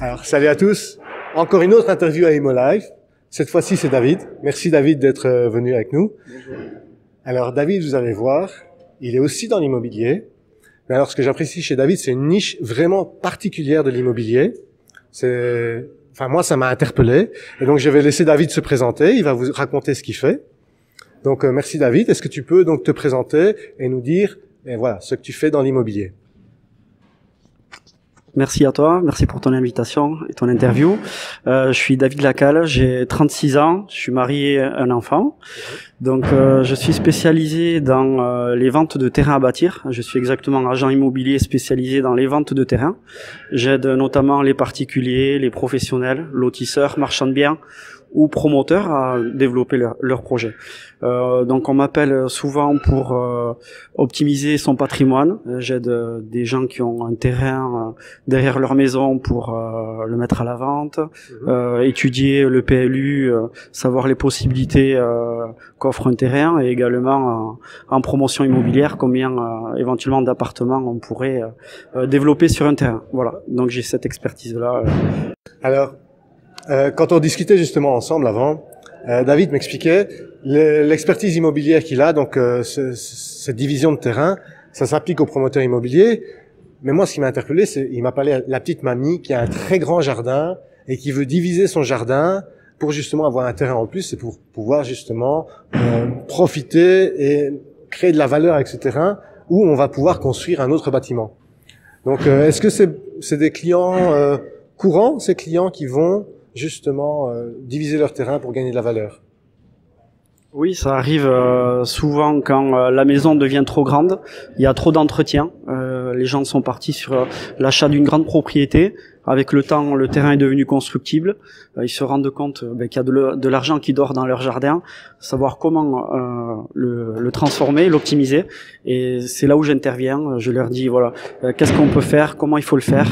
Alors, salut à tous. Encore une autre interview à Immolive. Cette fois-ci, c'est David. Merci David d'être venu avec nous. Bonjour. Alors David, vous allez voir, il est aussi dans l'immobilier. Mais alors, ce que j'apprécie chez David, c'est une niche vraiment particulière de l'immobilier. C'est, enfin, moi, ça m'a interpellé. Et donc, je vais laisser David se présenter. Il va vous raconter ce qu'il fait. Donc, merci David. Est-ce que tu peux donc te présenter et nous dire, et voilà, ce que tu fais dans l'immobilier? Merci à toi, merci pour ton invitation et ton interview. Je suis David Lacalle, j'ai 36 ans, je suis marié, un enfant. Donc je suis spécialisé dans les ventes de terrain à bâtir. Je suis exactement agent immobilier spécialisé dans les ventes de terrain. J'aide notamment les particuliers, les professionnels, lotisseurs, marchands de biens ou promoteurs à développer leur projet. Donc on m'appelle souvent pour optimiser son patrimoine. J'aide des gens qui ont un terrain derrière leur maison pour le mettre à la vente, étudier le PLU, savoir les possibilités qu'offre un terrain et également en promotion immobilière, combien éventuellement d'appartements on pourrait développer sur un terrain. Voilà, donc j'ai cette expertise-là. Alors, quand on discutait justement ensemble avant, David m'expliquait l'expertise immobilière qu'il a, donc cette division de terrain, ça s'applique aux promoteurs immobiliers. Mais moi, ce qui m'a interpellé, c'est il m'appelait la petite mamie qui a un très grand jardin et qui veut diviser son jardin pour justement avoir un terrain en plus et pour pouvoir justement profiter et créer de la valeur avec ce terrain où on va pouvoir construire un autre bâtiment. Donc, est-ce que c'est des clients courants, ces clients qui vont justement diviser leur terrain pour gagner de la valeur? Oui, ça arrive souvent quand la maison devient trop grande, il y a trop d'entretien, les gens sont partis sur l'achat d'une grande propriété, avec le temps le terrain est devenu constructible, ils se rendent compte qu'il y a de l'argent qui dort dans leur jardin, savoir comment le transformer, l'optimiser, et c'est là où j'interviens, je leur dis voilà, qu'est-ce qu'on peut faire, comment il faut le faire,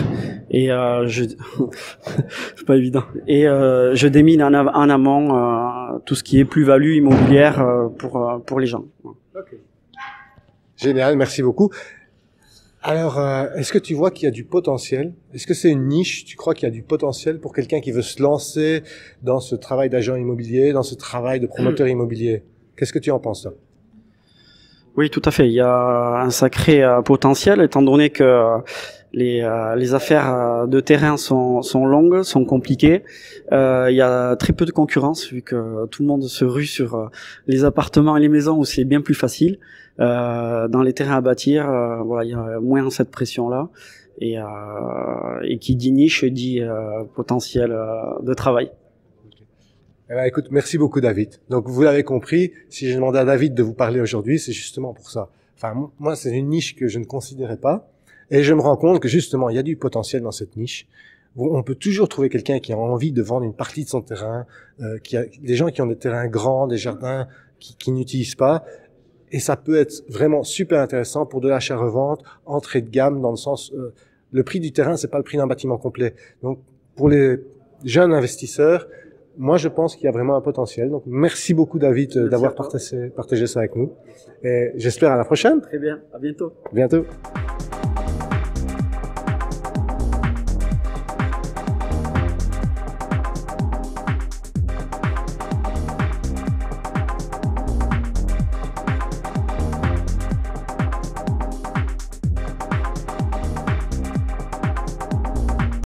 et c'est pas évident, et je démine en amont tout ce qui est plus-value immobilière pour les gens. Okay. Génial, merci beaucoup. Alors, est-ce que tu vois qu'il y a du potentiel? Est-ce que c'est une niche? Tu crois qu'il y a du potentiel pour quelqu'un qui veut se lancer dans ce travail d'agent immobilier, dans ce travail de promoteur immobilier? Qu'est-ce que tu en penses, toi? Oui, tout à fait. Il y a un sacré potentiel, étant donné que les affaires de terrain sont longues, sont compliquées. Il y a très peu de concurrence, vu que tout le monde se rue sur les appartements et les maisons où c'est bien plus facile. Dans les terrains à bâtir, voilà, il y a moins cette pression-là. Et qui dit niche, dit potentiel de travail. Eh bien, écoute, merci beaucoup David. Donc vous l'avez compris, si j'ai demandé à David de vous parler aujourd'hui, c'est justement pour ça. Enfin, moi, c'est une niche que je ne considérais pas. Et je me rends compte que justement, il y a du potentiel dans cette niche. On peut toujours trouver quelqu'un qui a envie de vendre une partie de son terrain, des gens qui ont des terrains grands, des jardins qui n'utilisent pas. Et ça peut être vraiment super intéressant pour de l'achat-revente, entrée de gamme, dans le sens... le prix du terrain, c'est pas le prix d'un bâtiment complet. Donc, pour les jeunes investisseurs... Moi, je pense qu'il y a vraiment un potentiel. Donc, merci beaucoup, David, d'avoir partagé ça avec nous. Et j'espère à la prochaine. Très bien. À bientôt. Bientôt.